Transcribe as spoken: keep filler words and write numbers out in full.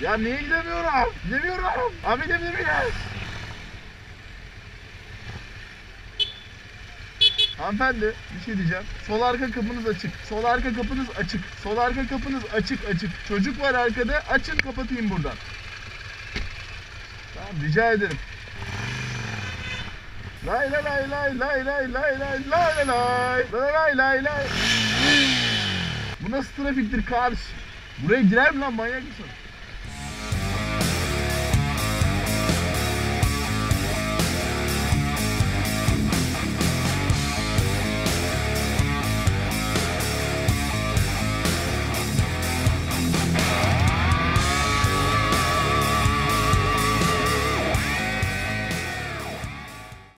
Ya niye gidemiyorum? Gidemiyorum. Abi gidemiyorum ya. Hanımefendi bir şey diyeceğim. Sol arka kapınız açık. Sol arka kapınız açık. Sol arka kapınız açık açık. Çocuk var arkada. Açın kapatayım buradan. Tamam rica ederim. Lay lay lay lay lay lay lay lay lay lay lay lay lay. Bu nasıl trafiktir kardeş? Buraya girer mi lan, manyak mısın?